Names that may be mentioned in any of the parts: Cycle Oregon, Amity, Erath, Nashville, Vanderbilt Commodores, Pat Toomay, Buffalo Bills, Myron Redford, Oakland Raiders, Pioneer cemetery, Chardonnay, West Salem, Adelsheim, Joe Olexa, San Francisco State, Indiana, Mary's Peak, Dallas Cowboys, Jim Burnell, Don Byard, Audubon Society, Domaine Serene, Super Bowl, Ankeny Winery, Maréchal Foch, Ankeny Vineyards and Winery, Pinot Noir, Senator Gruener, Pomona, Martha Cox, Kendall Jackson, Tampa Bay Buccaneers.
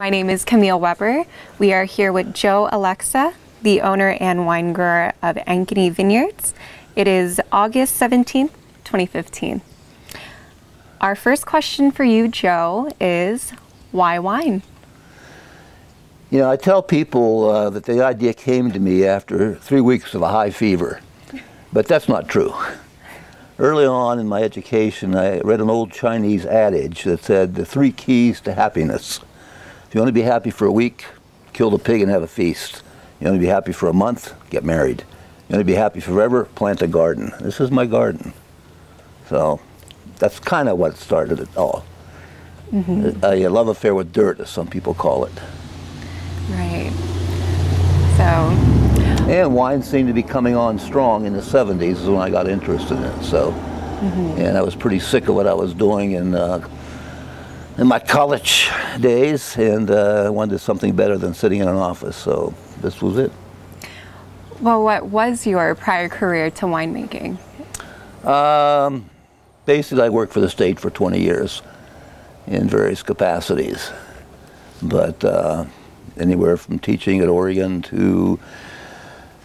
My name is Camille Weber. We are here with Joe Olexa, the owner and wine grower of Ankeny Vineyards. It is August 17, 2015. Our first question for you, Joe, is why wine? You know, I tell people that the idea came to me after 3 weeks of a high fever, but that's not true. Early on in my education, I read an old Chinese adage that said the three keys to happiness. If you want to be happy for a week, kill the pig and have a feast. You want to be happy for a month, get married. You want to be happy forever, plant a garden. This is my garden. So that's kind of what started it all. Mm-hmm. A love affair with dirt, as some people call it. Right. So. And wine seemed to be coming on strong in the 70s is when I got interested in it. So, mm-hmm. And I was pretty sick of what I was doing in my college days, and I wanted something better than sitting in an office, so this was it. Well, what was your prior career to winemaking? Basically, I worked for the state for 20 years in various capacities, but anywhere from teaching at Oregon to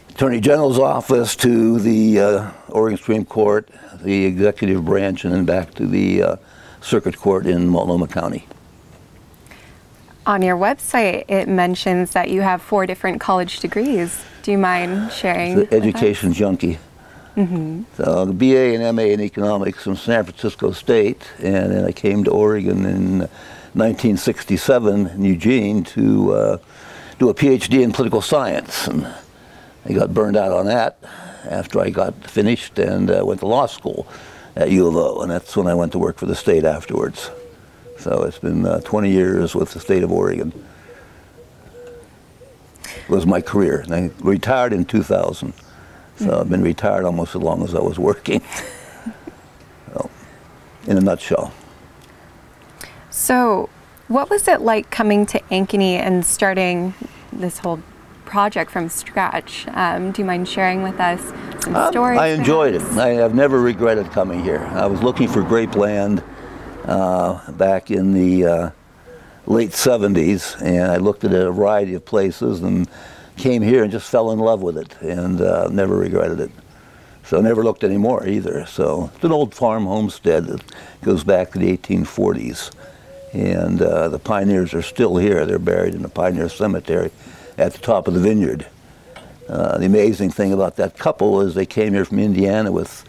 Attorney General's office to the Oregon Supreme Court, the executive branch, and then back to the Circuit Court in Multnomah County. On your website, it mentions that you have 4 different college degrees. Do you mind sharing? The education junkie. Mm-hmm. So, the BA and MA in economics from San Francisco State, and then I came to Oregon in 1967 in Eugene to do a PhD in political science. And I got burned out on that after I got finished and went to law school at U of O, and that's when I went to work for the state afterwards. So it's been 20 years with the state of Oregon. It was my career, and I retired in 2000. So I've been retired almost as long as I was working, well, in a nutshell. So what was it like coming to Ankeny and starting this whole project from scratch? Do you mind sharing with us some stories? I enjoyed it. I have never regretted coming here. I was looking for grape land back in the late 70s, and I looked at a variety of places and came here and just fell in love with it, and never regretted it. So never looked anymore either. So it's an old farm homestead that goes back to the 1840s, and the pioneers are still here. They're buried in the Pioneer cemetery at the top of the vineyard. The amazing thing about that couple is they came here from Indiana with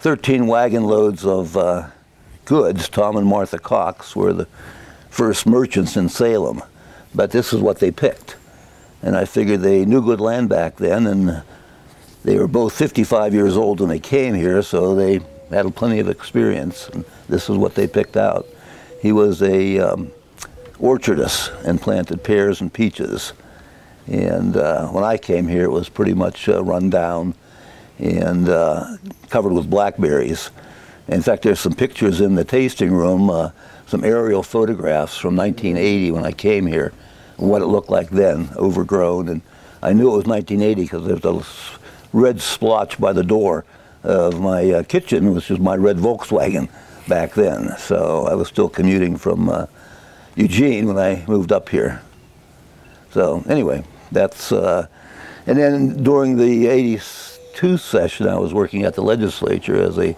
13 wagon loads of goods. Tom and Martha Cox were the first merchants in Salem, but this is what they picked. And I figured they knew good land back then, and they were both 55 years old when they came here, so they had plenty of experience, and this is what they picked out. He was a orchardist and planted pears and peaches. And when I came here, it was pretty much run down and covered with blackberries. In fact, there's some pictures in the tasting room, some aerial photographs from 1980 when I came here, what it looked like then, overgrown. And I knew it was 1980 because there's a red splotch by the door of my kitchen, which was my red Volkswagen back then. So I was still commuting from Eugene when I moved up here. So anyway, that's, and then during the 82 session, I was working at the legislature as a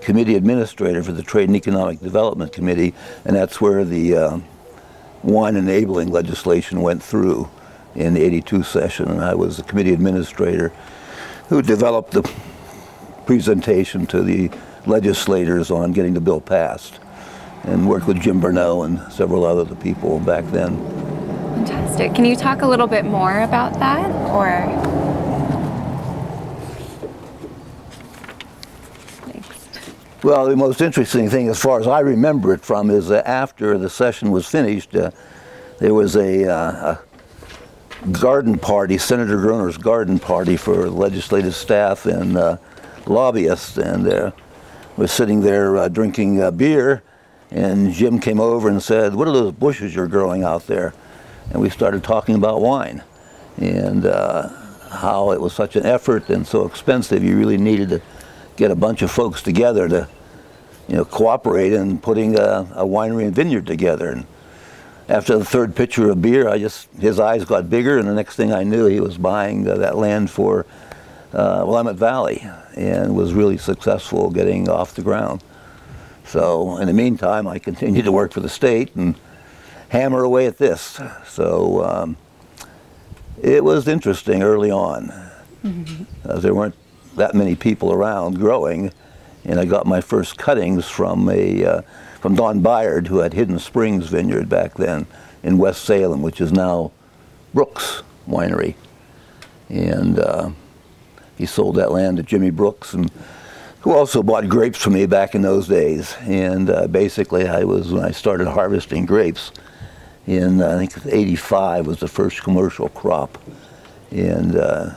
committee administrator for the Trade and Economic Development Committee, and that's where the wine enabling legislation went through in the 82 session, and I was the committee administrator who developed the presentation to the legislators on getting the bill passed, and worked with Jim Burnell and several other people back then. Fantastic. Can you talk a little bit more about that, or? Next. Well, the most interesting thing, as far as I remember it from, is that after the session was finished, there was a garden party, Senator Gruener's garden party for legislative staff and lobbyists, and was sitting there drinking beer, and Jim came over and said, "What are those bushes you're growing out there?" And we started talking about wine and how it was such an effort and so expensive. You really needed to get a bunch of folks together to, you know, cooperate in putting a winery and vineyard together. And after the third pitcher of beer, his eyes got bigger, and the next thing I knew, he was buying that land for Willamette Valley, and was really successful getting off the ground. So in the meantime, I continued to work for the state and hammer away at this. So it was interesting early on. Mm-hmm. There weren't that many people around growing, and I got my first cuttings from Don Byard, who had Hidden Springs Vineyard back then in West Salem, which is now Brooks Winery. And he sold that land to Jimmy Brooks, and who also bought grapes for me back in those days. And basically, when I started harvesting grapes in, I think, '85 was the first commercial crop. And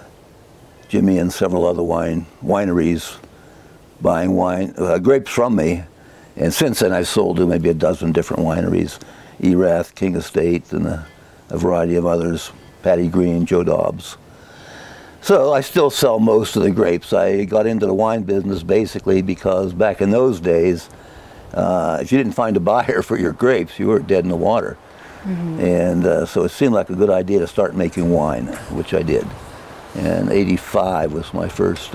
Jimmy and several other wineries buying grapes from me. And since then, I've sold to maybe a dozen different wineries, Erath, King Estate, and a variety of others, Patty Green, Joe Dobbs. So I still sell most of the grapes. I got into the wine business basically because back in those days, if you didn't find a buyer for your grapes, you were dead in the water. Mm-hmm. And so it seemed like a good idea to start making wine, which I did. And '85 was my first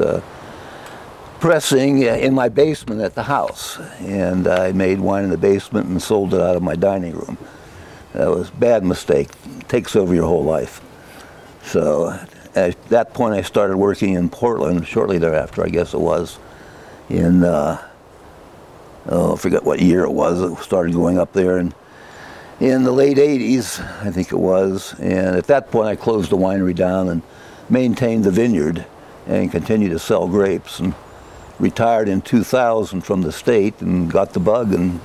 pressing in my basement at the house. And I made wine in the basement and sold it out of my dining room. That was a bad mistake. It takes over your whole life. So at that point, I started working in Portland shortly thereafter, I guess it was, in, I forget what year it was. It started going up there in the late 80s, I think it was. And at that point, I closed the winery down and maintained the vineyard and continued to sell grapes, and retired in 2000 from the state and got the bug, and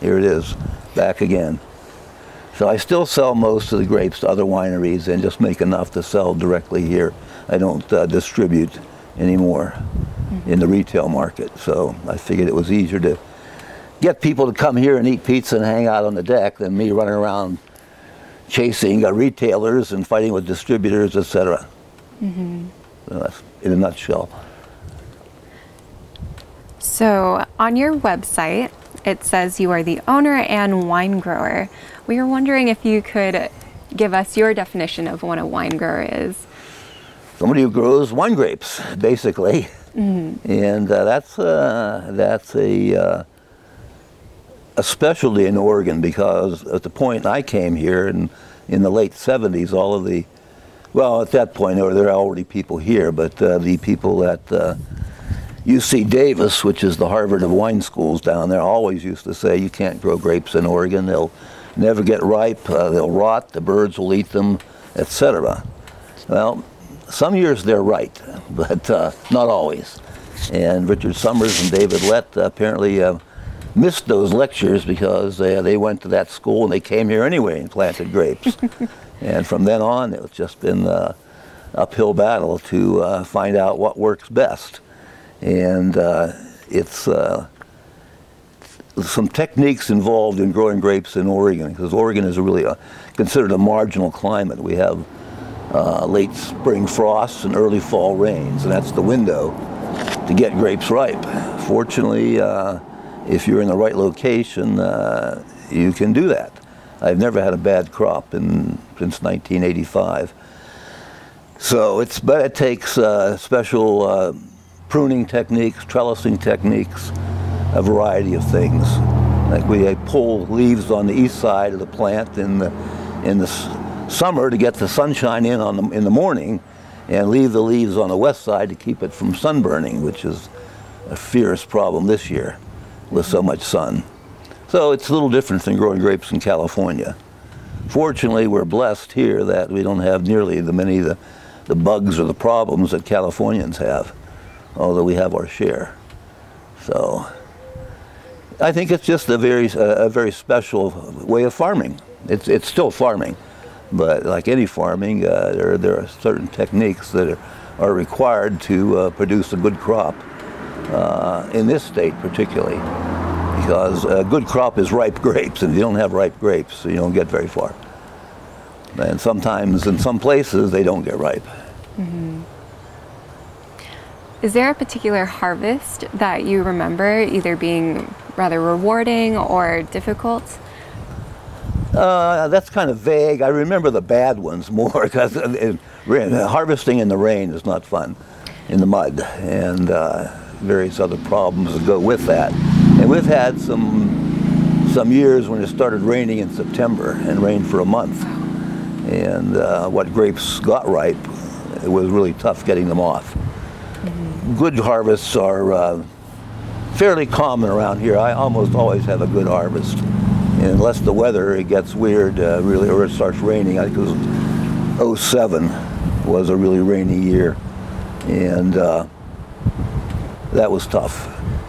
here it is, back again. So I still sell most of the grapes to other wineries and just make enough to sell directly here. I don't distribute anymore in the retail market. So I figured it was easier to get people to come here and eat pizza and hang out on the deck than me running around chasing retailers and fighting with distributors, etc. Mm-hmm. So that's in a nutshell. So on your website, it says you are the owner and wine grower. We were wondering if you could give us your definition of what a wine grower is. Somebody who grows wine grapes, basically. Mm-hmm. And that's a specialty in Oregon, because at the point I came here in the late 70s, all of the, well, at that point there were already people here, but the people at UC Davis, which is the Harvard of wine schools down there, always used to say, you can't grow grapes in Oregon. They'll never get ripe, they'll rot, the birds will eat them, etc. Well, some years they're right, but not always. And Richard Summers and David Lett apparently missed those lectures, because they went to that school and they came here anyway and planted grapes. And from then on, it's just been an uphill battle to find out what works best. And it's some techniques involved in growing grapes in Oregon, because Oregon is really considered a marginal climate. We have late spring frosts and early fall rains, and that's the window to get grapes ripe. Fortunately, if you're in the right location, you can do that. I've never had a bad crop since 1985. So it takes special pruning techniques, trellising techniques, a variety of things. Like we pull leaves on the east side of the plant in the summer to get the sunshine in in the morning, and leave the leaves on the west side to keep it from sunburning, which is a fierce problem this year with so much sun. So it's a little different than growing grapes in California. Fortunately, we're blessed here that we don't have nearly the many the bugs or the problems that Californians have, although we have our share. So I think it's just a very special way of farming. It's still farming, but like any farming, there are certain techniques that are required to produce a good crop, in this state particularly, because a good crop is ripe grapes, and if you don't have ripe grapes, you don't get very far. And sometimes in some places they don't get ripe. Mm-hmm. Is there a particular harvest that you remember either being rather rewarding or difficult? That's kind of vague. I remember the bad ones more because harvesting in the rain is not fun, in the mud, and various other problems that go with that. And we've had some years when it started raining in September and rained for a month, and what grapes got ripe, it was really tough getting them off. Good harvests are fairly common around here. I almost always have a good harvest. And unless the weather gets weird, really, or it starts raining. I think it was 07 was a really rainy year, and that was tough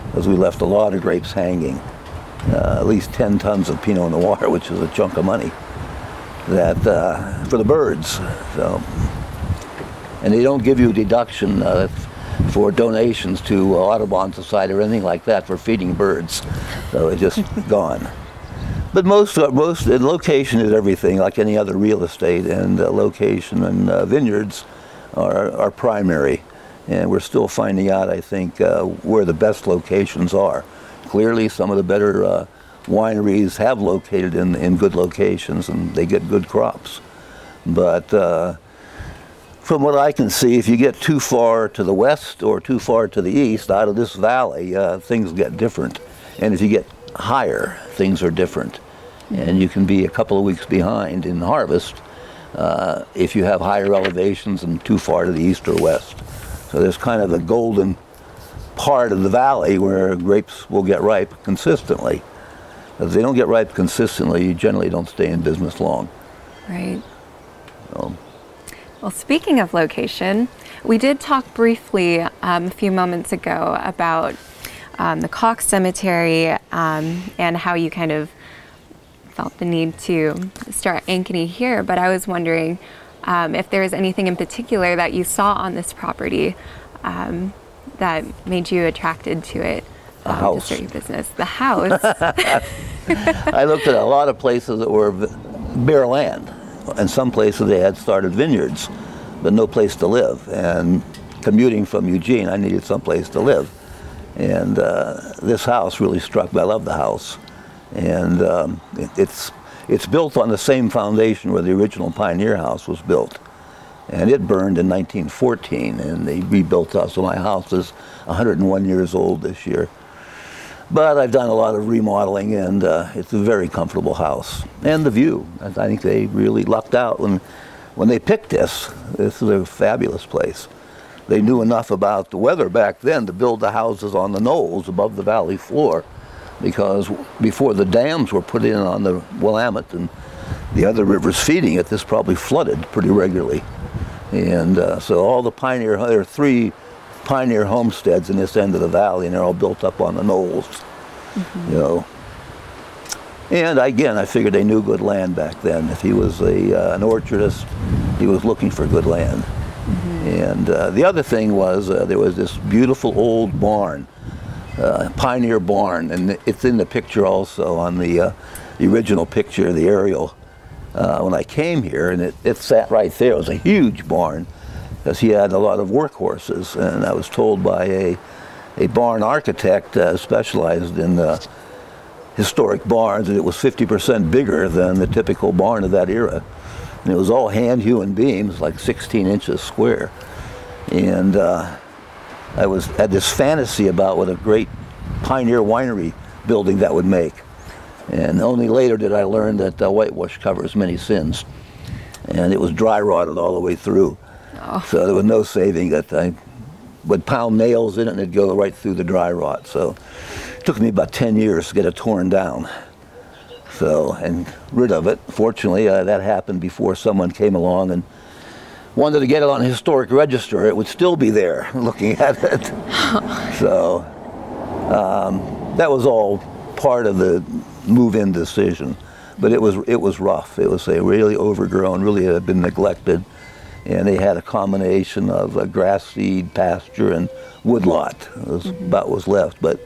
because we left a lot of grapes hanging, at least 10 tons of Pinot Noir, which is a chunk of money, that for the birds. So, and they don't give you a deduction for donations to Audubon Society or anything like that for feeding birds, so it's just gone. But most location is everything, like any other real estate, and location and vineyards are primary. And we're still finding out, I think, where the best locations are. Clearly, some of the better wineries have located in good locations, and they get good crops. But from what I can see, if you get too far to the west or too far to the east out of this valley, things get different. And if you get higher, things are different, and you can be a couple of weeks behind in harvest if you have higher elevations and too far to the east or west. So there's kind of the golden part of the valley where grapes will get ripe consistently. If they don't get ripe consistently, you generally don't stay in business long. Right. So. Well, speaking of location, we did talk briefly a few moments ago about the Cox Cemetery, and how you kind of felt the need to start Ankeny here. But I was wondering if there was anything in particular that you saw on this property that made you attracted to it. A house. To start your business. The house. I looked at a lot of places that were bare land, and some places they had started vineyards, but no place to live. And commuting from Eugene, I needed some place to live. And this house really struck me. I love the house, and it's built on the same foundation where the original Pioneer house was built, and it burned in 1914, and they rebuilt us. So my house is 101 years old this year, but I've done a lot of remodeling, and it's a very comfortable house. And the view, I think they really lucked out when they picked this. This is a fabulous place. They knew enough about the weather back then to build the houses on the knolls above the valley floor, because before the dams were put in on the Willamette and the other rivers feeding it, this probably flooded pretty regularly. And so all the pioneer, there are 3 pioneer homesteads in this end of the valley, and they're all built up on the knolls, you know. And again, I figured they knew good land back then. If he was an orchardist, he was looking for good land. And the other thing was there was this beautiful old barn, Pioneer barn, and it's in the picture also on the original picture, the aerial, when I came here, and it sat right there. It was a huge barn because he had a lot of work horses, and I was told by a barn architect specialized in historic barns that it was 50% bigger than the typical barn of that era. And it was all hand-hewn beams, like 16 inches square. And I had this fantasy about what a great Pioneer winery building that would make. And only later did I learn that whitewash covers many sins. And it was dry rotted all the way through. Oh. So there was no saving that. I would pound nails in it and it'd go right through the dry rot. So it took me about 10 years to get it torn down. So, and rid of it. Fortunately, that happened before someone came along and wanted to get it on a historic register. It would still be there looking at it. So, that was all part of the move-in decision. But it was rough. It was really overgrown, really had been neglected. And they had a combination of a grass seed, pasture, and woodlot. It was about what was left. But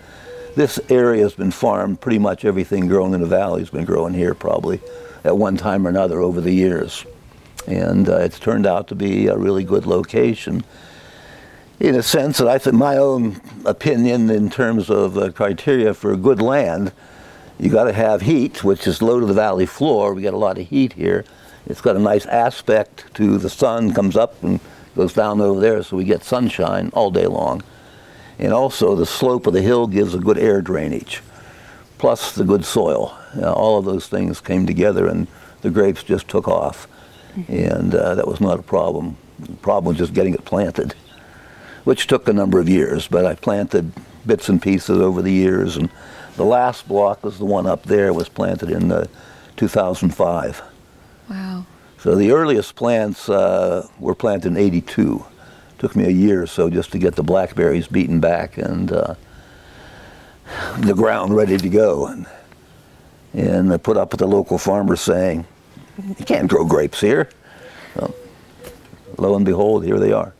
this area has been farmed, pretty much everything grown in the valley has been growing here probably at one time or another over the years. And it's turned out to be a really good location in a sense that I think my own opinion in terms of criteria for good land You got to have heat, which is low to the valley floor. We got a lot of heat here. It's got a nice aspect to the sun, comes up and goes down over there, so we get sunshine all day long. And also the slope of the hill gives a good air drainage, plus the good soil. All of those things came together and the grapes just took off. And that was not a problem. The problem was just getting it planted, which took a number of years, but I planted bits and pieces over the years. And the last block was the one up there, was planted in 2005. Wow. So the earliest plants were planted in '82. Took me a year or so just to get the blackberries beaten back and the ground ready to go. And I put up with the local farmer saying, "You can't grow grapes here." Well, lo and behold, here they are.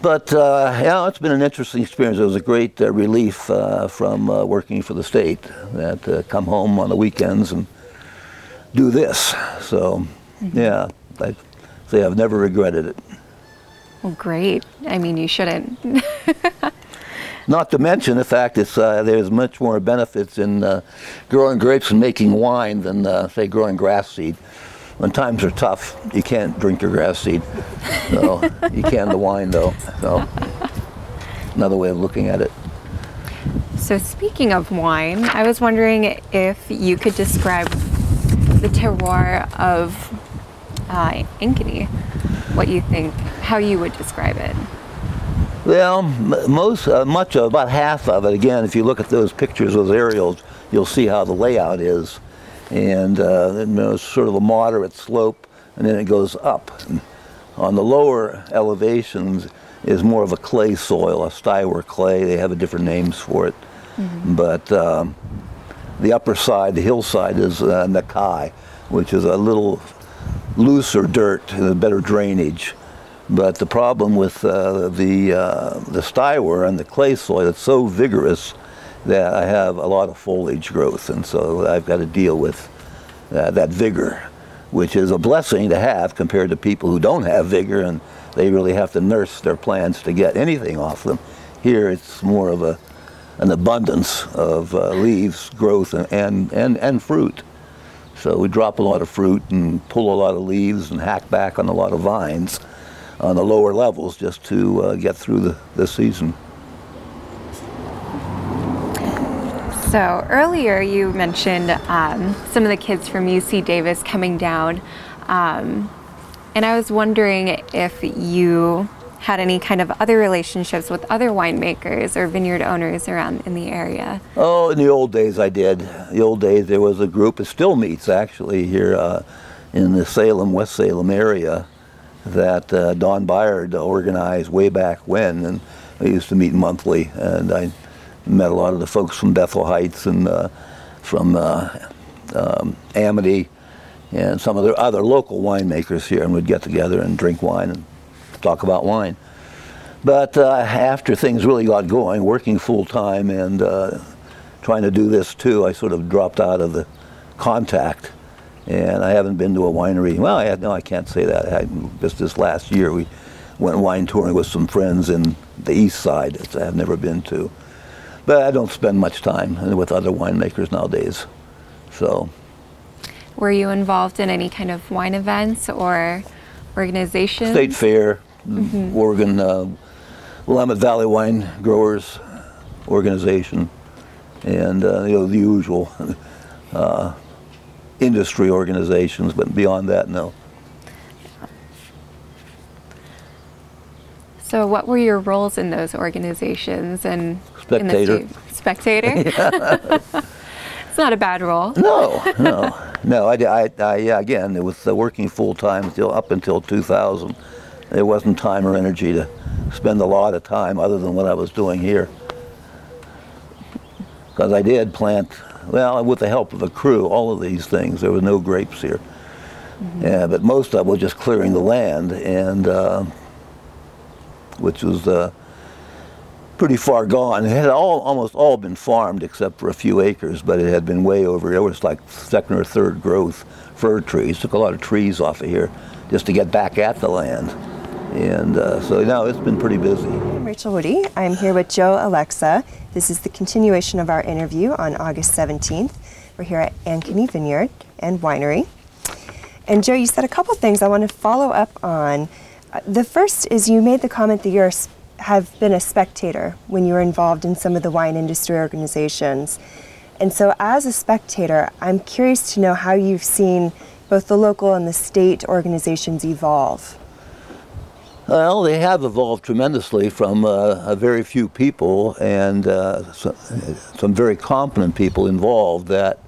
But yeah, it's been an interesting experience. It was a great relief from working for the state, that come home on the weekends and do this. So yeah, I'd say I've never regretted it. Well, great. I mean, you shouldn't. Not to mention the fact that there's much more benefits in growing grapes and making wine than, say, growing grass seed. When times are tough, you can't drink your grass seed. So you can the wine, though. So another way of looking at it. So speaking of wine, I was wondering if you could describe the terroir of Ankeny, what you think, how you would describe it. Well, about half of it, again, if you look at those pictures, those aerials, you'll see how the layout is. And it's sort of a moderate slope, and then it goes up. And on the lower elevations is more of a clay soil, a Steiwer clay. They have different names for it. But the upper side, the hillside, is Nakai, which is a little looser dirt and a better drainage. But the problem with the Steiwer and the clay soil, it's so vigorous that I have a lot of foliage growth, and so I've got to deal with that vigor, which is a blessing to have compared to people who don't have vigor, and they really have to nurse their plants to get anything off them. Here it's more of an abundance of leaves, growth, and fruit. So we drop a lot of fruit and pull a lot of leaves and hack back on a lot of vines on the lower levels just to get through the season. So earlier you mentioned some of the kids from UC Davis coming down, and I was wondering if you had any kind of other relationships with other winemakers or vineyard owners around in the area. Oh, in the old days I did. The old days there was a group that still meets actually here in the Salem, West Salem area that Don Byard organized way back when, and they used to meet monthly, and I met a lot of the folks from Bethel Heights and from Amity and some of the other local winemakers here, and we'd get together and drink wine and talk about wine. But after things really got going, working full-time and trying to do this too, I sort of dropped out of the contact, and I haven't been to a winery. Well, I can't say that. Just this last year we went wine touring with some friends in the east side that I've never been to. But I don't spend much time with other winemakers nowadays. So, were you involved in any kind of wine events or organizations? State Fair, Oregon, Willamette Valley Wine Growers Organization, and the usual industry organizations, but beyond that, no. So what were your roles in those organizations? And spectator. Spectator? It's not a bad role. No. Again, it was working full-time up until 2000. There wasn't time or energy to spend a lot of time other than what I was doing here. Because I did plant, well, with the help of a crew, all of these things. There were no grapes here. Yeah, but most of it was just clearing the land, and which was pretty far gone. It had almost all been farmed except for a few acres, but it had been way over. There was like second or third growth fir trees. Took a lot of trees off of here just to get back at the land. And so now it's been pretty busy. I'm Rachel Woody. I'm here with Joe Olexa. This is the continuation of our interview on August 17th. We're here at Ankeny Vineyard and Winery. And Joe, you said a couple things I want to follow up on. The first is you made the comment that you have been a spectator when you were involved in some of the wine industry organizations. And so as a spectator, I'm curious to know how you've seen both the local and the state organizations evolve. Well, they have evolved tremendously from a very few people and some very competent people involved that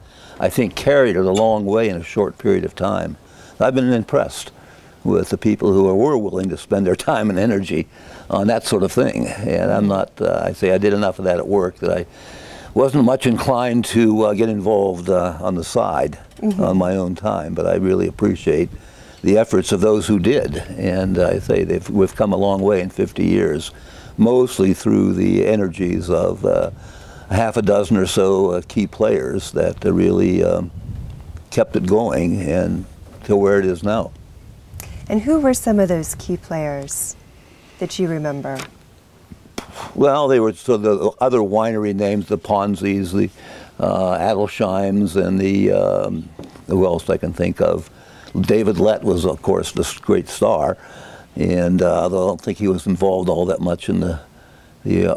I think carried it a long way in a short period of time. I've been impressed with the people who were willing to spend their time and energy on that sort of thing. And I'm not, I say I did enough of that at work that I wasn't much inclined to get involved on the side on my own time, but I really appreciate the efforts of those who did. And I say we've come a long way in 50 years, mostly through the energies of half a dozen or so key players that really kept it going and to where it is now. And who were some of those key players that you remember? Well, they were so the other winery names, the Ponzi's, the Adelsheim's, and the, who else I can think of? David Lett was, of course, the great star, and although I don't think he was involved all that much in the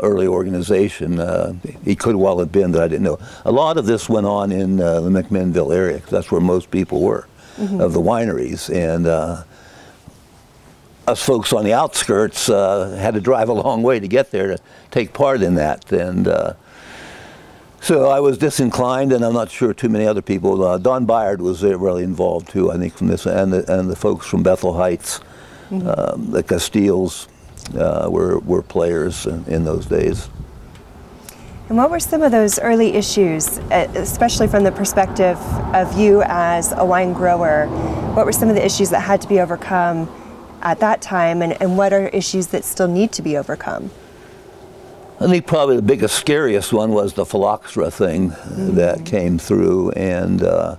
early organization. He could well have been, but I didn't know. A lot of this went on in the McMinnville area, because that's where most people were, of the wineries. And us folks on the outskirts had to drive a long way to get there to take part in that. And so I was disinclined, and I'm not sure too many other people. Don Byard was really involved too, I think, from this, and the folks from Bethel Heights, the Castiles, were players in those days. And what were some of those early issues, especially from the perspective of you as a wine grower? What were some of the issues that had to be overcome at that time, and what are issues that still need to be overcome? I think probably the biggest, scariest one was the phylloxera thing that came through, and a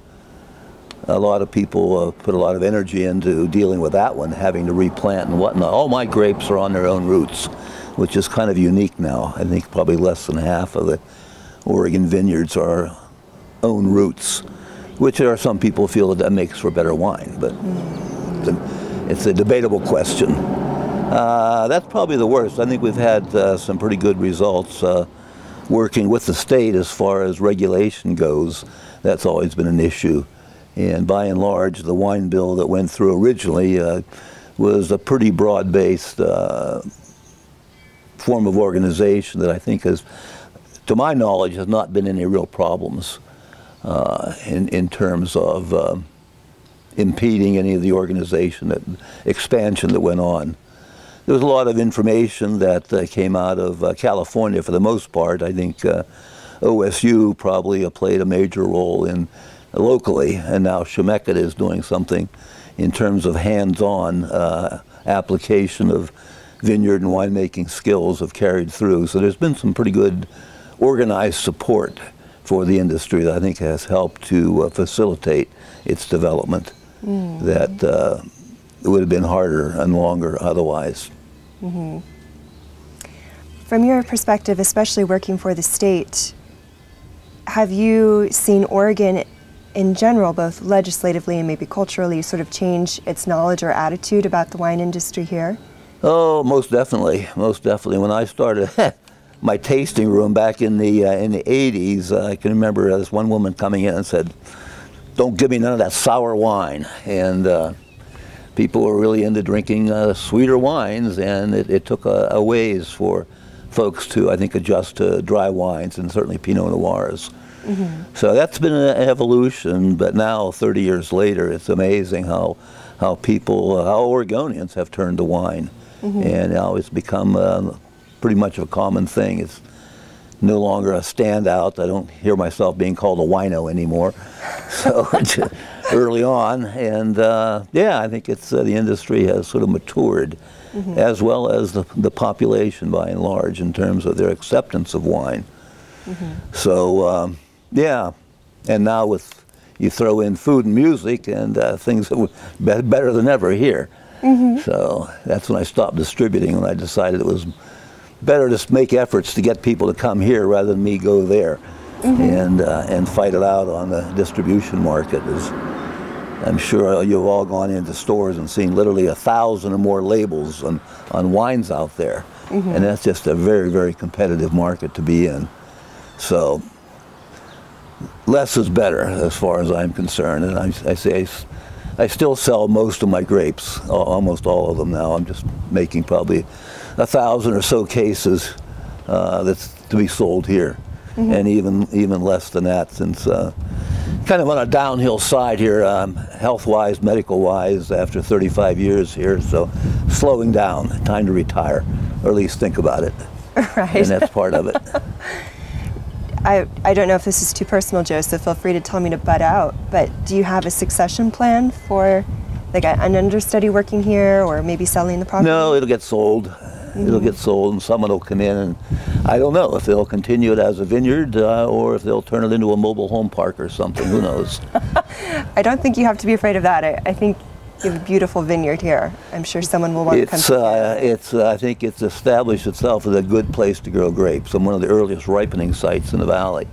lot of people put a lot of energy into dealing with that one, having to replant and whatnot. All my grapes are on their own roots, which is kind of unique now. I think probably less than half of the Oregon vineyards are own roots, which there are some people feel that makes for better wine, but it's a debatable question. That's probably the worst. I think we've had some pretty good results working with the state as far as regulation goes. That's always been an issue. And by and large, the wine bill that went through originally was a pretty broad-based form of organization that I think has, to my knowledge, has not been any real problems in terms of impeding any of the organization, that expansion that went on. There was a lot of information that came out of California for the most part. I think OSU probably played a major role in locally, and now Chemeketa is doing something in terms of hands-on application of vineyard and winemaking skills have carried through. So there's been some pretty good organized support for the industry that I think has helped to facilitate its development that it would have been harder and longer otherwise. From your perspective, especially working for the state, have you seen Oregon in general, both legislatively and maybe culturally, sort of change its knowledge or attitude about the wine industry here? Oh, most definitely, most definitely. When I started my tasting room back in the 80s, I can remember this one woman coming in and said, "Don't give me none of that sour wine." And people were really into drinking sweeter wines, and it took a ways for folks to, I think, adjust to dry wines and certainly Pinot Noirs. So that's been an evolution, but now 30 years later, it's amazing how people, how Oregonians have turned to wine. And now it's become pretty much a common thing. It's no longer a standout. I don't hear myself being called a wino anymore. So early on, and yeah, I think it's the industry has sort of matured, as well as the population by and large in terms of their acceptance of wine. So yeah, and now with you throw in food and music and things that were better than ever here. Mm-hmm. So that's when I stopped distributing, and I decided it was better to make efforts to get people to come here rather than me go there. Mm-hmm. And fight it out on the distribution market. As I'm sure you've all gone into stores and seen literally 1,000 or more labels on wines out there. Mm-hmm. And that's just a very, very competitive market to be in. So less is better as far as I'm concerned. And I still sell most of my grapes, almost all of them now. I'm just making probably 1,000 or so cases that's to be sold here. Mm-hmm. And even less than that, since kind of on a downhill side here, health-wise, medical-wise, after 35 years here, so slowing down, time to retire, or at least think about it. Right. And that's part of it. I don't know if this is too personal, Joe, so feel free to tell me to butt out, but do you have a succession plan for, like, an understudy working here, or maybe selling the property? No, it'll get sold. Mm-hmm. It'll get sold, and someone will come in, and I don't know if they'll continue it as a vineyard or if they'll turn it into a mobile home park or something. Who knows? I don't think you have to be afraid of that. I think you have a beautiful vineyard here. I'm sure someone will want to come. I think it's established itself as a good place to grow grapes, and one of the earliest ripening sites in the valley.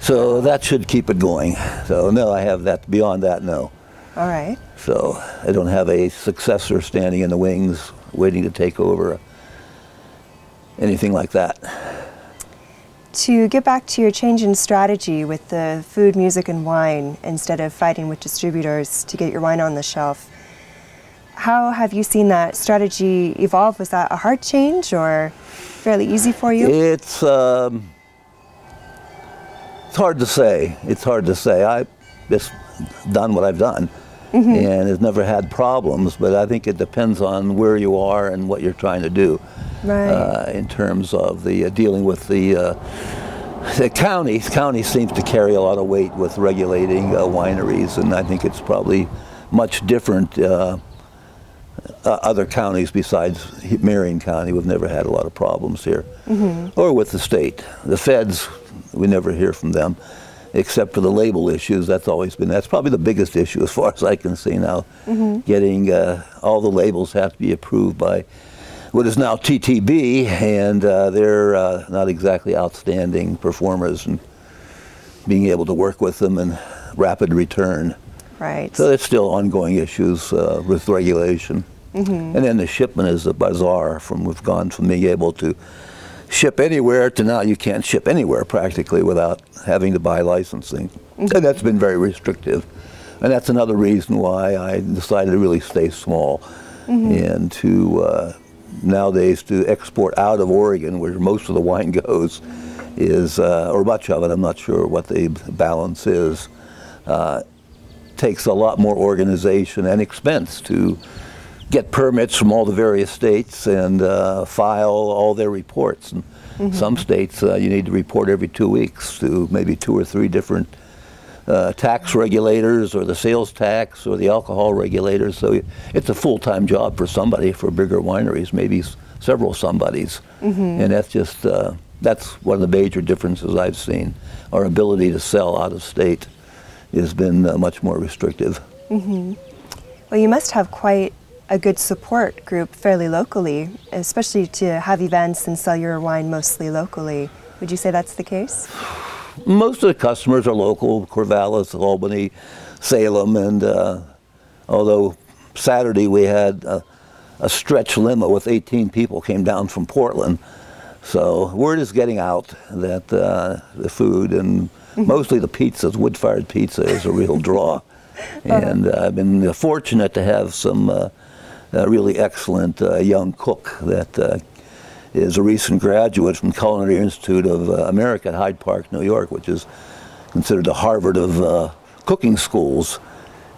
So that should keep it going. So no, I have that. Beyond that, no. All right. So I don't have a successor standing in the wings waiting to take over. Anything like that. To get back to your change in strategy with the food, music, and wine, instead of fighting with distributors to get your wine on the shelf, how have you seen that strategy evolve? Was that a hard change or fairly easy for you? It's hard to say. It's hard to say. I've just done what I've done, mm-hmm. and it's never had problems, but I think it depends on where you are and what you're trying to do. Right. In terms of the dealing with the county. The county seems to carry a lot of weight with regulating wineries, and I think it's probably much different. Other counties besides Marion County, we've never had a lot of problems here, mm-hmm. or with the state. The feds, we never hear from them, except for the label issues. That's probably the biggest issue as far as I can see now. Mm-hmm. Getting all the labels have to be approved by what is now TTB, and they're not exactly outstanding performers, and being able to work with them in rapid return. Right. So there's still ongoing issues with regulation. Mm-hmm. And then the shipment is a bazaar. We've gone from being able to ship anywhere to now you can't ship anywhere practically without having to buy licensing. Mm-hmm. And that's been very restrictive. And that's another reason why I decided to really stay small, mm-hmm. and to nowadays to export out of Oregon, where most of the wine goes, is or much of it, I'm not sure what the balance is, takes a lot more organization and expense to get permits from all the various states and file all their reports. And mm-hmm. some states you need to report every 2 weeks to maybe 2 or 3 different tax regulators, or the sales tax, or the alcohol regulators. So it's a full-time job for somebody, for bigger wineries, maybe several somebodies. Mm-hmm. And that's just, that's one of the major differences I've seen. Our ability to sell out of state has been much more restrictive. Mm-hmm. Well, you must have quite a good support group fairly locally, especially to have events and sell your wine mostly locally. Would you say that's the case? Most of the customers are local, Corvallis, Albany, Salem, and although Saturday we had a stretch limo with 18 people came down from Portland. So word is getting out that the food, and mostly the pizzas, wood-fired pizza is a real draw. And I've been fortunate to have some really excellent young cook that is a recent graduate from Culinary Institute of America at Hyde Park, New York, which is considered the Harvard of cooking schools.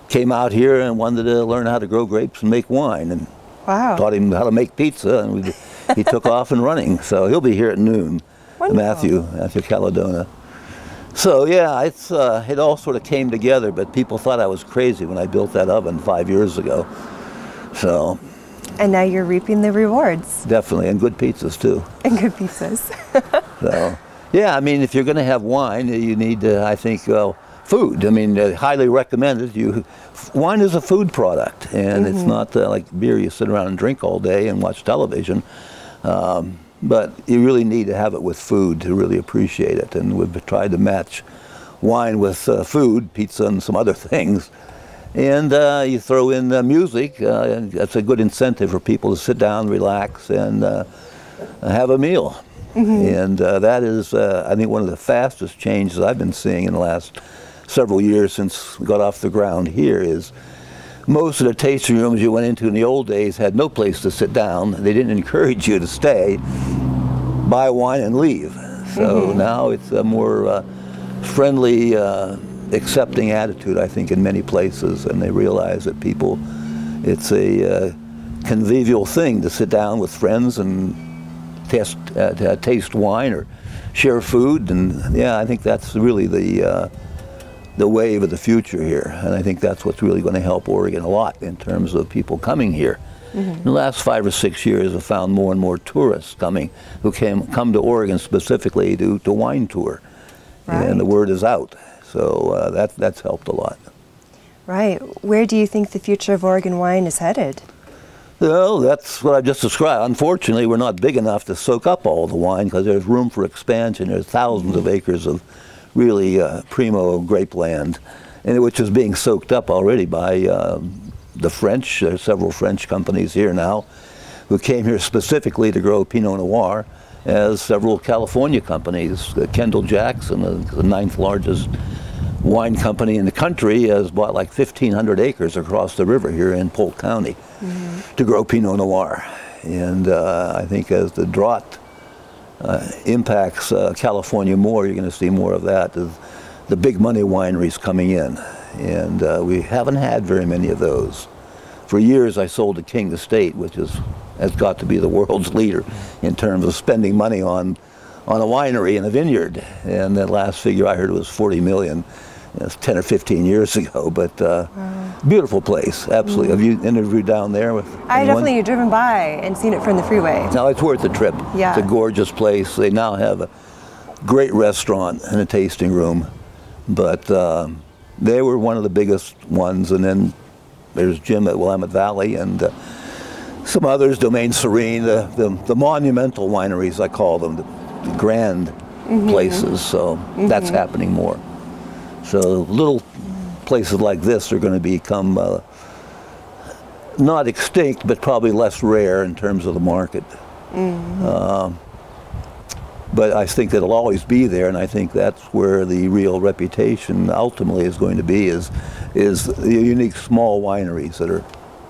Came out here and wanted to learn how to grow grapes and make wine, and wow. Taught him how to make pizza, and he took off and running. So he'll be here at noon. Wonderful. Matthew Caledona. So yeah, it's it all sort of came together, but people thought I was crazy when I built that oven 5 years ago. So. And now you're reaping the rewards. Definitely, and good pizzas too. And good pizzas. So, yeah, I mean, if you're going to have wine, you need to, I think, food. I mean, highly recommended. Wine is a food product, and it's not like beer you sit around and drink all day and watch television. But you really need to have it with food to really appreciate it. And we've tried to match wine with food, pizza and some other things. And you throw in music, and that's a good incentive for people to sit down, relax, and have a meal. And that is, I think, one of the fastest changes I've been seeing in the last several years since we got off the ground here is most of the tasting rooms you went into in the old days had no place to sit down. They didn't encourage you to stay, buy wine and leave. So now it's a more friendly, accepting attitude, I think, in many places, and they realize that people, it's a convivial thing to sit down with friends and taste wine or share food. And yeah, I think that's really the wave of the future here, and I think that's what's really going to help Oregon a lot in terms of people coming here. In the last 5 or 6 years, I've found more and more tourists coming who come to Oregon specifically to wine tour, and the word is out. So that's helped a lot. Right. Where do you think the future of Oregon wine is headed? Well, that's what I just described. Unfortunately, we're not big enough to soak up all the wine because there's room for expansion. There's thousands of acres of really primo grape land, and which is being soaked up already by the French. There's several French companies here now who came here specifically to grow Pinot Noir, as several California companies. Kendall Jackson, the ninth largest wine company in the country, has bought like 1,500 acres across the river here in Polk County to grow Pinot Noir. And I think as the drought impacts California more, you're going to see more of that, the big money wineries coming in. And we haven't had very many of those. For years, I sold to King Estate, which has got to be the world's leader in terms of spending money on a winery and a vineyard. And that last figure I heard was $40 million. That's 10 or 15 years ago, but beautiful place, absolutely. Have you interviewed down there? I definitely have driven by and seen it from the freeway. No, it's worth the trip. Yeah. It's a gorgeous place. They now have a great restaurant and a tasting room, but they were one of the biggest ones. And then there's Jim at Willamette Valley, and some others, Domaine Serene, the monumental wineries, I call them, the grand places. So that's happening more. So little places like this are going to become not extinct, but probably less rare in terms of the market. But I think that it'll always be there, and I think that's where the real reputation ultimately is going to be, is the unique small wineries that are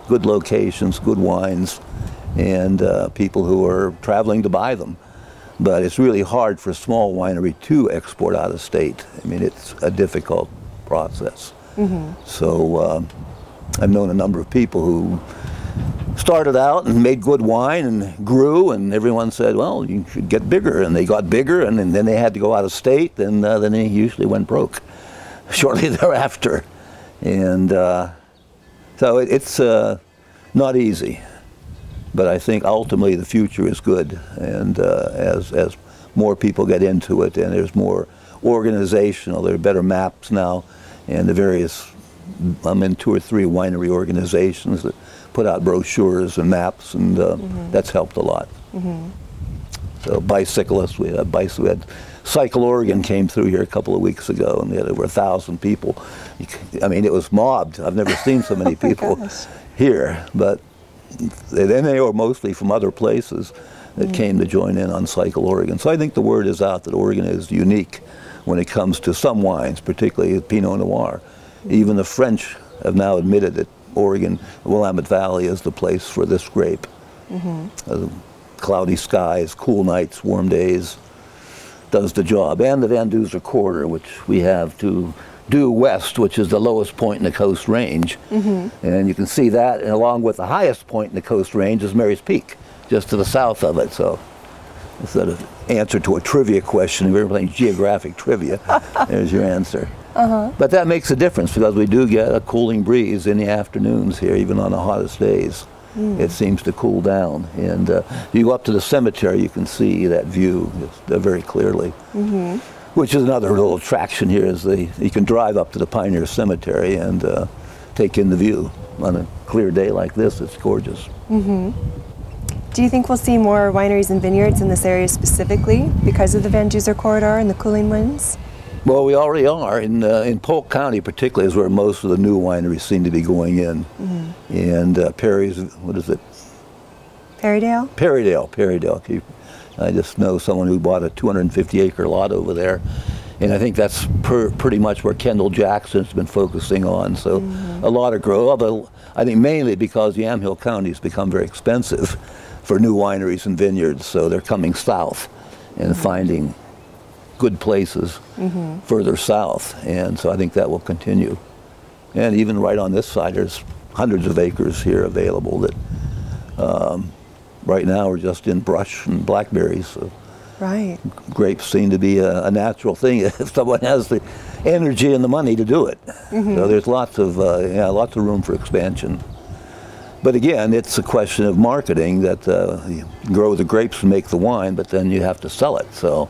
good locations, good wines, and people who are traveling to buy them. But it's really hard for a small winery to export out of state. I mean, it's a difficult process. So I've known a number of people who started out and made good wine and grew, and everyone said, well, you should get bigger, and they got bigger, and then they had to go out of state, and then they usually went broke shortly thereafter. And so it's not easy, but I think ultimately the future is good, and as more people get into it, and there's more organizational, there are better maps now, and the various, I'm in 2 or 3 winery organizations that put out brochures and maps, and that's helped a lot. So bicyclists, we had Cycle Oregon came through here a couple of weeks ago, and they had over 1,000 people. I mean, it was mobbed. I've never seen so many people here, but then they were mostly from other places that came to join in on Cycle Oregon. So I think the word is out that Oregon is unique when it comes to some wines, particularly Pinot Noir. Even the French have now admitted that Oregon, Willamette Valley is the place for this grape. Cloudy skies, cool nights, warm days, does the job. And the Van Duzer Corridor, which we have to due west, which is the lowest point in the Coast Range. And you can see that, and along with the highest point in the Coast Range is Mary's Peak, just to the south of it. So instead of answer to a trivia question, if we were playing geographic trivia, there's your answer. But that makes a difference, because we do get a cooling breeze in the afternoons here, even on the hottest days. It seems to cool down, and if you go up to the cemetery, you can see that view very clearly. which is another little attraction here, is you can drive up to the Pioneer Cemetery and take in the view. On a clear day like this, it's gorgeous. Mm-hmm. Do you think we'll see more wineries and vineyards in this area specifically because of the Van Duzer Corridor and the cooling winds? Well, we already are. In Polk County particularly is where most of the new wineries seem to be going in. Mm-hmm. And Perry's, what is it? Perrydale? Perrydale, Perrydale. I just know someone who bought a 250-acre lot over there. And I think that's pretty much where Kendall Jackson's been focusing on. So mm-hmm. a lot of growth, although I think mainly because Yamhill County's become very expensive for new wineries and vineyards. So they're coming south and mm-hmm. finding good places mm-hmm. further south. And so I think that will continue. And even right on this side, there's hundreds of acres here available that right now are just in brush and blackberries. So. Right. Grapes seem to be a natural thing if someone has the energy and the money to do it. Mm-hmm. So there's lots of room for expansion. But again, it's a question of marketing that you grow the grapes and make the wine, but then you have to sell it. So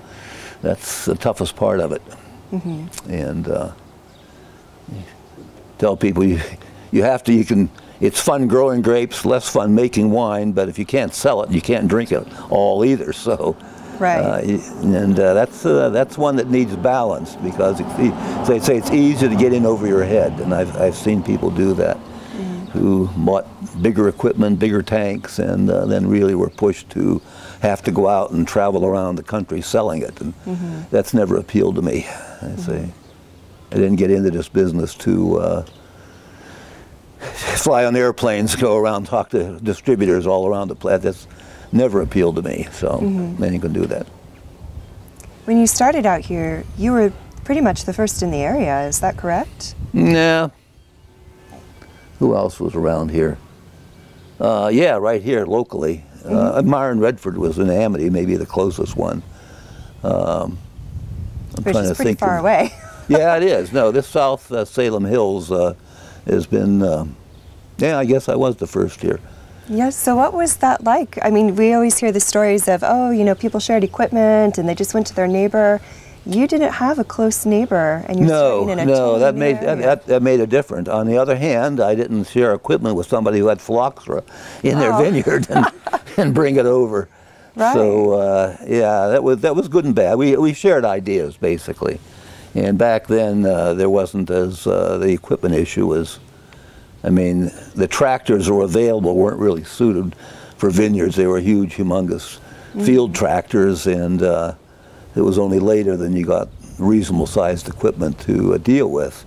that's the toughest part of it. Mm-hmm. And tell people it's fun growing grapes, less fun making wine, but if you can't sell it, you can't drink it all either. So. Right. That's one that needs balance, because they say it's easy to get in over your head, and I've seen people do that, mm-hmm. who bought bigger equipment, bigger tanks, and then really were pushed to have to go out and travel around the country selling it, and mm-hmm. that's never appealed to me. I say, mm-hmm. I didn't get into this business to fly on airplanes, go around, talk to distributors all around the place. That's never appealed to me, so mm-hmm. then you can do that. When you started out here, you were pretty much the first in the area, is that correct? Nah. Who else was around here? Yeah, right here locally. Mm-hmm. Myron Redford was in Amity, maybe the closest one. Which is pretty far away. Yeah, it is. No, this South Salem Hills has been, yeah, I guess I was the first here. Yes, so what was that like? I mean, we always hear the stories of, oh, you know, people shared equipment and they just went to their neighbor. You didn't have a close neighbor, and you're staying in a that made a difference. On the other hand, I didn't share equipment with somebody who had phylloxera in their vineyard and bring it over. Right. So yeah, that was good and bad. We shared ideas basically, and back then there wasn't as the equipment issue was. I mean, the tractors that were available weren't really suited for vineyards. They were huge, humongous mm-hmm. field tractors, and it was only later than you got reasonable-sized equipment to deal with.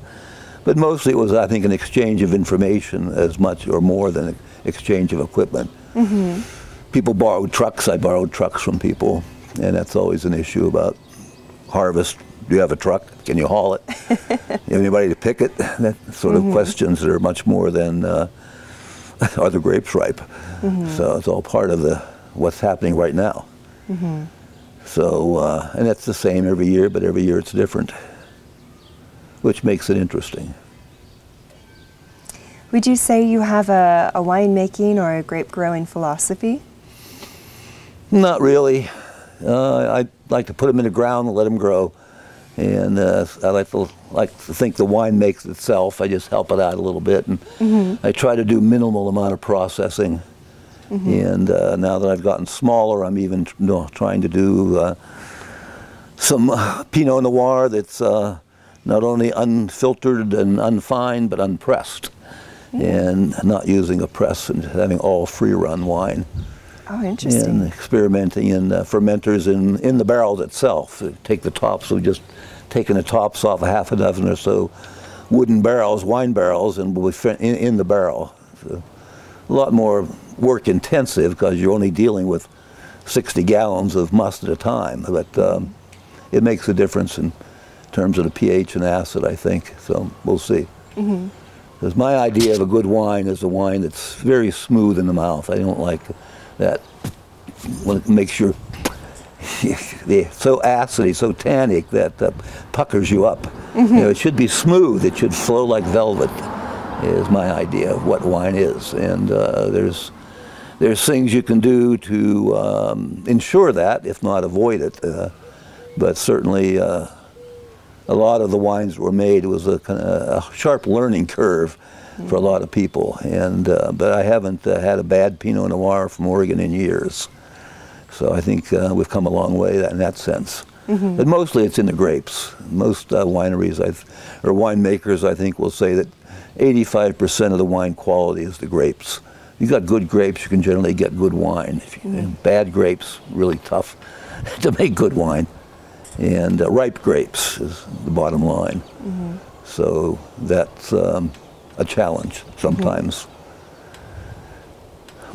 But mostly it was, I think, an exchange of information as much or more than an exchange of equipment. Mm-hmm. People borrowed trucks. I borrowed trucks from people, and that's always an issue about harvest. Do you have a truck? Can you haul it? Do you have anybody to pick it? That sort of mm-hmm. questions that are much more than, are the grapes ripe? Mm-hmm. So it's all part of what's happening right now. Mm-hmm. So, and that's the same every year, but every year it's different, which makes it interesting. Would you say you have a winemaking or a grape growing philosophy? Not really. I like to put them in the ground and let them grow. And I like to think the wine makes itself. I just help it out a little bit, and mm-hmm. I try to do minimal amount of processing. Mm-hmm. And now that I've gotten smaller, I'm even trying to do some Pinot Noir that's not only unfiltered and unfined, but unpressed, mm-hmm. and not using a press and having all free-run wine. Oh, interesting. And experimenting in fermenters in the barrels itself. Take the tops. We've just taken the tops off a half a dozen or so wooden barrels, wine barrels, and we'll be in the barrel. So a lot more work intensive because you're only dealing with 60 gallons of must at a time. But it makes a difference in terms of the pH and acid, I think. So we'll see. Mm-hmm. Because my idea of a good wine is a wine that's very smooth in the mouth. I don't like that makes your so acidy, so tannic that puckers you up. Mm-hmm. You know, it should be smooth. It should flow like velvet. Is my idea of what wine is. And there's things you can do to ensure that, if not avoid it. But certainly a lot of the wines that were made, it was a sharp learning curve for a lot of people. And but I haven't had a bad Pinot Noir from Oregon in years. So I think we've come a long way in that sense. Mm-hmm. But mostly it's in the grapes. Most wineries or winemakers, I think, will say that 85% of the wine quality is the grapes. If you've got good grapes, you can generally get good wine. If you have bad grapes, really tough to make good wine. And ripe grapes is the bottom line. Mm-hmm. So that's a challenge sometimes. Mm-hmm.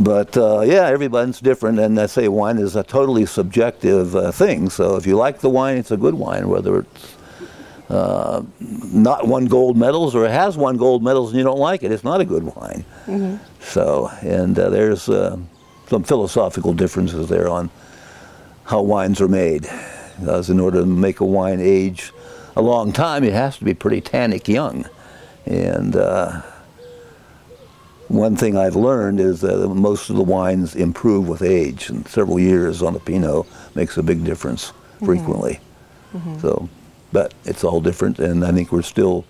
But yeah, everybody's different, and I say wine is a totally subjective thing. So if you like the wine, it's a good wine, whether it's not won gold medals or it has won gold medals and you don't like it, it's not a good wine. Mm-hmm. So, and there's some philosophical differences there on how wines are made. Because in order to make a wine age a long time, it has to be pretty tannic young. And one thing I've learned is that most of the wines improve with age, and several years on a Pinot makes a big difference frequently. Mm-hmm. So, but it's all different, and I think we're still,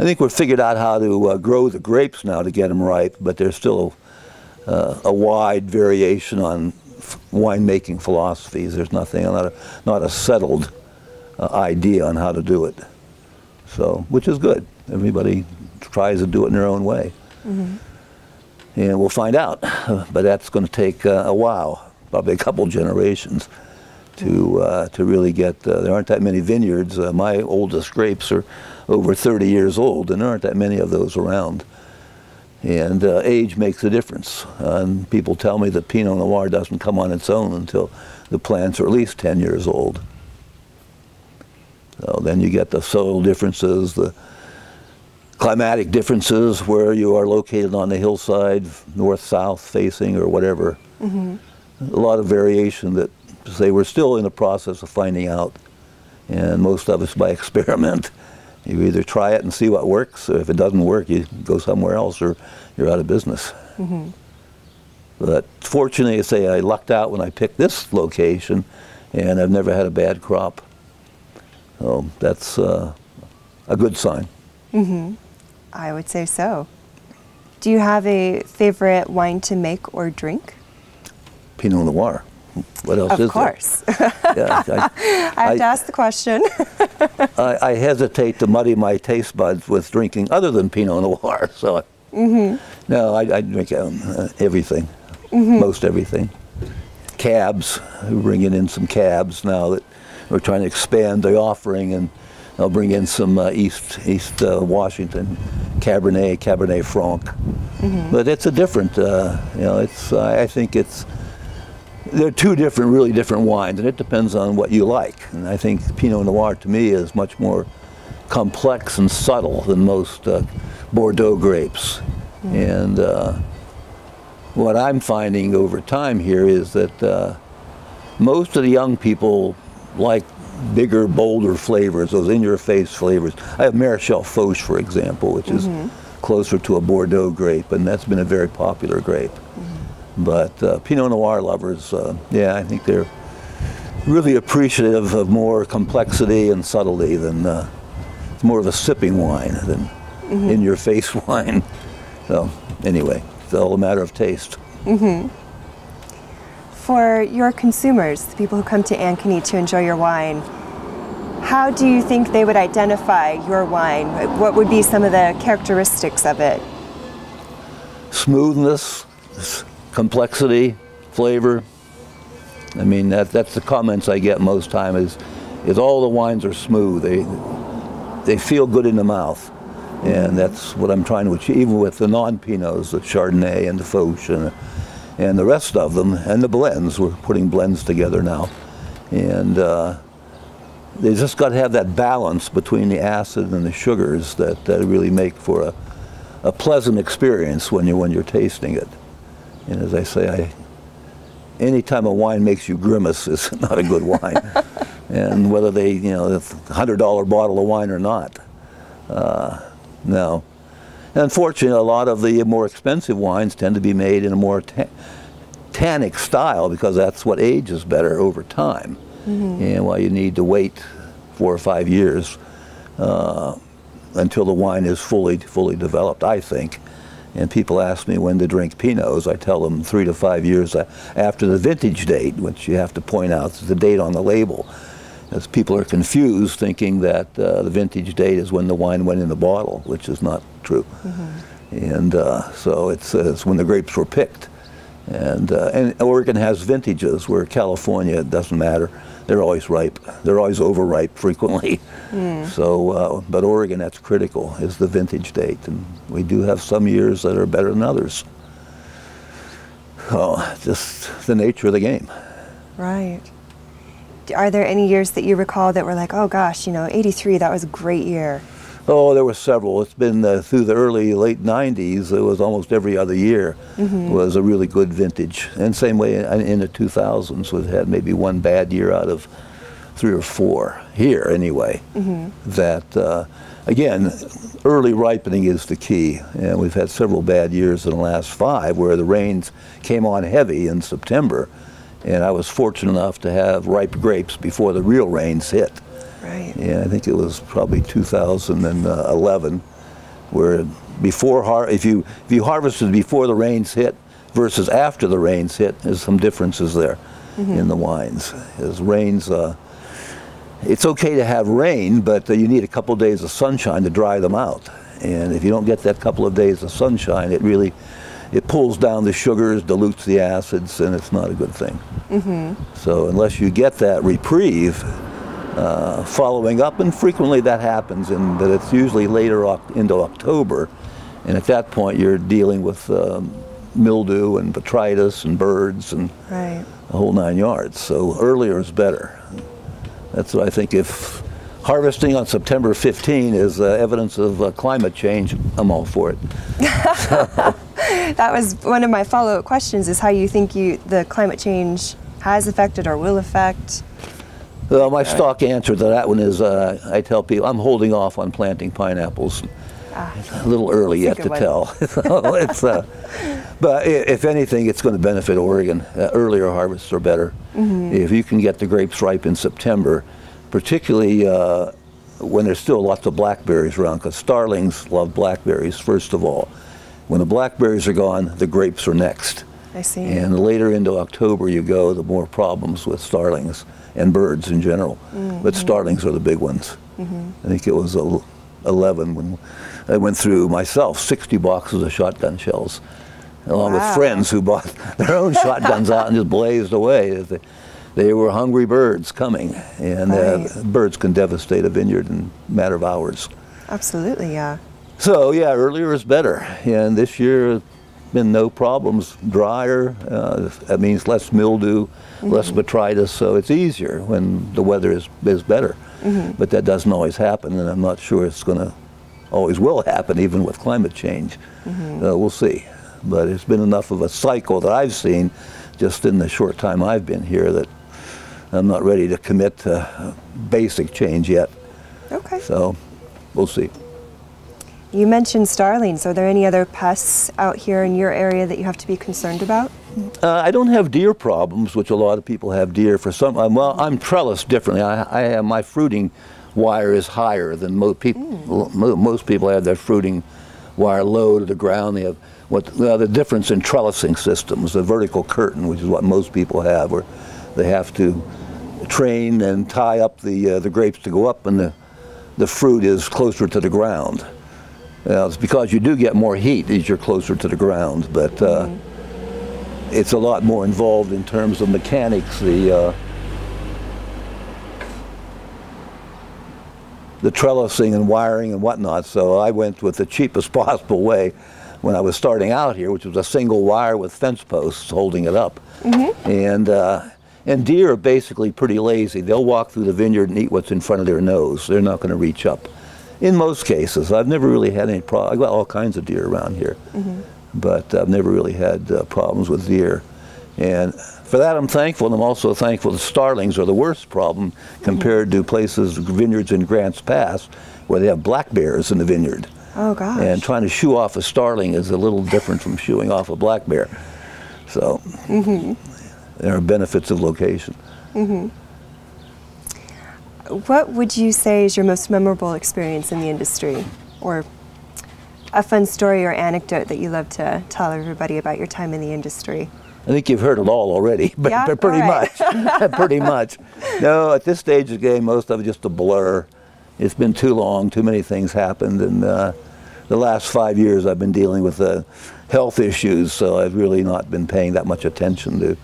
I think we've figured out how to grow the grapes now to get them ripe, but there's still a wide variation on winemaking philosophies. There's nothing, not a settled idea on how to do it. So, which is good. Everybody tries to do it in their own way. Mm-hmm. And we'll find out, but that's going to take a while, probably a couple generations to really get, there aren't that many vineyards. My oldest grapes are over 30 years old, and there aren't that many of those around. And age makes a difference. And people tell me that Pinot Noir doesn't come on its own until the plants are at least 10 years old. So then you get the soil differences, the climatic differences, where you are located on the hillside, north-south facing or whatever. Mm-hmm. A lot of variation that, say, we're still in the process of finding out. And most of us by experiment. You either try it and see what works, or if it doesn't work, you go somewhere else, or you're out of business. Mm-hmm. But fortunately, say I lucked out when I picked this location, and I've never had a bad crop. So that's a good sign. Mm-hmm. I would say so. Do you have a favorite wine to make or drink? Pinot Noir. What else is there? Of course. Yeah, I have to ask the question. I hesitate to muddy my taste buds with drinking other than Pinot Noir. So no, I drink everything, most everything. Cabs, we're bringing in some cabs now that we're trying to expand the offering, and I'll bring in some East Washington Cabernet Franc. Mm-hmm. But it's a different, you know, it's I think it's. They're two different, really different wines, and it depends on what you like. And I think Pinot Noir, to me, is much more complex and subtle than most Bordeaux grapes. Mm. And what I'm finding over time here is that most of the young people like bigger, bolder flavors, those in-your-face flavors. I have Maréchal Foch, for example, which is closer to a Bordeaux grape, and that's been a very popular grape. But Pinot Noir lovers, yeah, I think they're really appreciative of more complexity and subtlety than, it's more of a sipping wine than in-your-face wine. So anyway, it's all a matter of taste. Mm-hmm. For your consumers, the people who come to Ankeny to enjoy your wine, how do you think they would identify your wine? What would be some of the characteristics of it? Smoothness. Complexity, flavor. I mean, that's the comments I get most time is all the wines are smooth. They feel good in the mouth. And that's what I'm trying to achieve, even with the non-Pinots, the Chardonnay and the Foch and the rest of them, and the blends. We're putting blends together now. And they just got to have that balance between the acid and the sugars that really make for a pleasant experience when you're tasting it. And as I say, any time a wine makes you grimace is not a good wine. And whether they, you know, the $100 bottle of wine or not, no. And unfortunately, a lot of the more expensive wines tend to be made in a more tannic style, because that's what ages better over time. Mm-hmm. And while you need to wait 4 or 5 years until the wine is fully developed, I think. And people ask me when to drink Pinots. I tell them 3 to 5 years after the vintage date, which you have to point out is the date on the label, as people are confused thinking that the vintage date is when the wine went in the bottle, which is not true. Mm-hmm. And so it's when the grapes were picked. And Oregon has vintages where California, it doesn't matter. They're always ripe. They're always overripe frequently. Mm. So, but Oregon, that's critical, is the vintage date. And we do have some years that are better than others. Oh, just the nature of the game. Right. Are there any years that you recall that were like, oh gosh, you know, 83, that was a great year? Oh, there were several. It's been through the early, late 90s, it was almost every other year was a really good vintage. And same way in the 2000s, we had maybe one bad year out of 3 or 4, here anyway. Mm-hmm. That, again, early ripening is the key. And we've had several bad years in the last 5 where the rains came on heavy in September. And I was fortunate enough to have ripe grapes before the real rains hit. Right. Yeah, I think it was probably 2011, where before if you harvested before the rains hit versus after the rains hit, there's some differences there in the wines. As rains, it's okay to have rain, but you need a couple of days of sunshine to dry them out. And if you don't get that couple of days of sunshine, it really pulls down the sugars, dilutes the acids, and it's not a good thing. So unless you get that reprieve. Following up, and frequently that happens, and but it's usually later into October, and at that point you're dealing with mildew and botrytis and birds and the whole 9 yards. So earlier is better. That's what I think. If harvesting on September 15 is evidence of climate change, I'm all for it. That was one of my follow-up questions: is how you think the climate change has affected or will affect. Well, my stock answer to that one is I tell people I'm holding off on planting pineapples. It's a little early yet to tell. So it's, but if anything, it's going to benefit Oregon. Earlier harvests are better. If you can get the grapes ripe in September, particularly when there's still lots of blackberries around, because starlings love blackberries, first of all. When the blackberries are gone, the grapes are next. I see. And later into October you go, the more problems with starlings and birds in general. But starlings are the big ones. I think it was 11 when I went through myself 60 boxes of shotgun shells, along with friends who bought their own shotguns out and just blazed away. They were hungry birds coming, and birds can devastate a vineyard in a matter of hours. Absolutely, yeah. So yeah, earlier is better, and this year been no problems. Drier, that means less mildew, less botrytis, so it's easier when the weather is better. But that doesn't always happen, and I'm not sure it's going to always will happen, even with climate change. We'll see. But it's been enough of a cycle that I've seen just in the short time I've been here that I'm not ready to commit to basic change yet. Okay. So we'll see. You mentioned starlings. Are there any other pests out here in your area that you have to be concerned about? I don't have deer problems, which a lot of people have deer for some. Well, I'm trellised differently. My fruiting wire is higher than most people. Most people have their fruiting wire low to the ground. They have the difference in trellising systems, the vertical curtain, which is what most people have, where they have to train and tie up the grapes to go up, and the fruit is closer to the ground. It's because you do get more heat as you're closer to the ground, but it's a lot more involved in terms of mechanics. The trellising and wiring and whatnot. So I went with the cheapest possible way when I was starting out here, which was a single wire with fence posts holding it up. And deer are basically pretty lazy. They'll walk through the vineyard and eat what's in front of their nose. They're not going to reach up. In most cases, I've never really had any problems. I've got all kinds of deer around here, but I've never really had problems with deer. And for that, I'm thankful, and I'm also thankful the starlings are the worst problem compared to places, vineyards in Grants Pass, where they have black bears in the vineyard. Oh, gosh. And trying to shoo off a starling is a little different from shooing off a black bear. So there are benefits of location. What would you say is your most memorable experience in the industry, or a fun story or anecdote that you love to tell everybody about your time in the industry? I think you've heard it all already, but, yeah, but pretty much, pretty much. No, at this stage of the game, most of it just a blur. It's been too long, too many things happened, and the last 5 years I've been dealing with health issues, so I've really not been paying that much attention to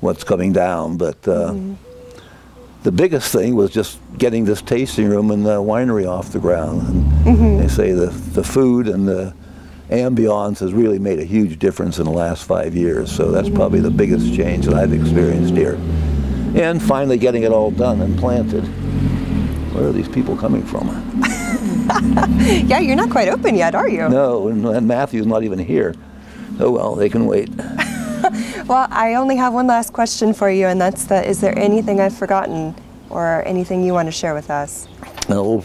what's coming down. But the biggest thing was just getting this tasting room and the winery off the ground. And they say the food and the ambiance has really made a huge difference in the last 5 years, so that's probably the biggest change that I've experienced here. And finally getting it all done and planted. Where are these people coming from? Yeah, you're not quite open yet, are you? No, and Matthew's not even here. Oh well, they can wait. Well, I only have one last question for you, and that's that, is there anything I've forgotten or anything you want to share with us? No,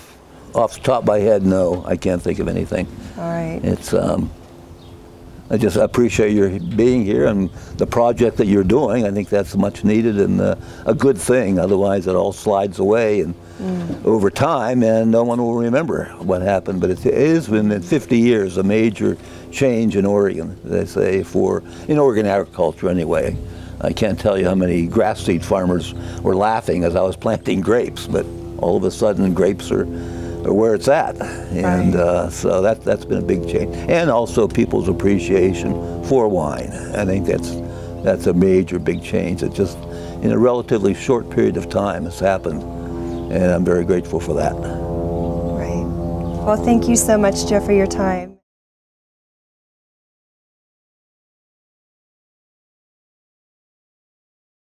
off the top of my head, no, I can't think of anything. All right. It's, I just appreciate your being here and the project that you're doing. I think that's much needed and a good thing. Otherwise, it all slides away and over time, and no one will remember what happened. But it has been in 50 years a major change in Oregon, they say, in Oregon agriculture anyway. I can't tell you how many grass seed farmers were laughing as I was planting grapes, but all of a sudden grapes are where it's at, and so that's been a big change. And also people's appreciation for wine. I think that's a major big change. It just, in a relatively short period of time, has happened, and I'm very grateful for that. Right. Well, thank you so much, Joe, for your time.